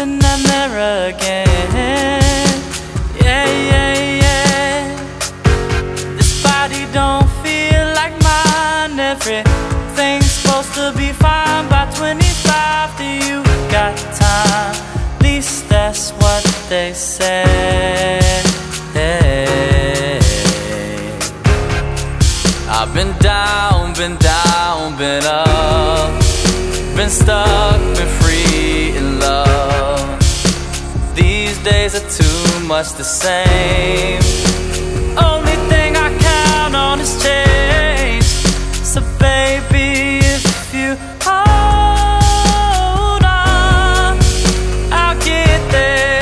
in the mirror again. Yeah, yeah, yeah. This body don't feel like mine. Everything's supposed to be fine by 25. Do you got time? At least that's what they said. Hey. I've been down, been down, been up, been stuck, been free in love. These days are too much the same. Only thing I count on is change. So baby, if you hold on, I'll get there,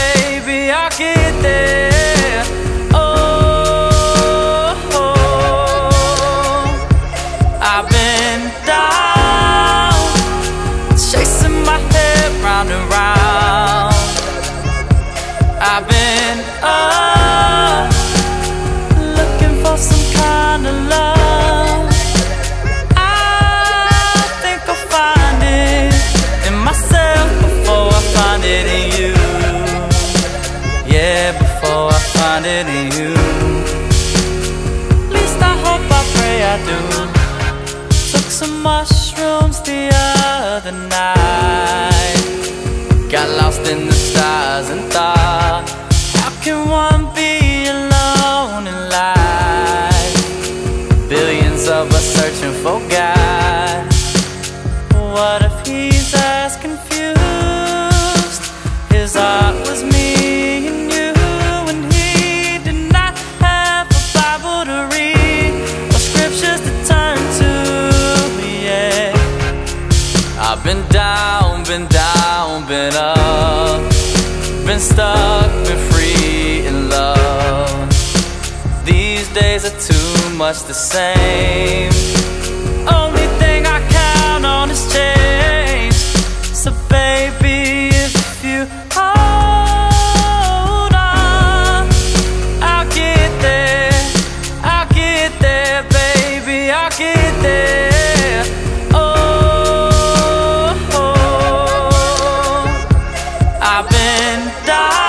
baby, I'll get there. I've been up, looking for some kind of love. I think I'll find it in myself before I find it in you. Yeah, before I find it in you. At least I hope, I pray I do. Took some mushrooms the other night, got lost in the stars and thoughts. Can one be alone in life? Billions of us searching for God. What if he's as confused? His heart was me and you, and he did not have a Bible to read or scriptures to turn to. Yeah, I've been down, been down, been up, been stuck, been free. Days are too much the same. Only thing I count on is change. So baby, if you hold on, I'll get there, baby, I'll get there. Oh, I've been dying.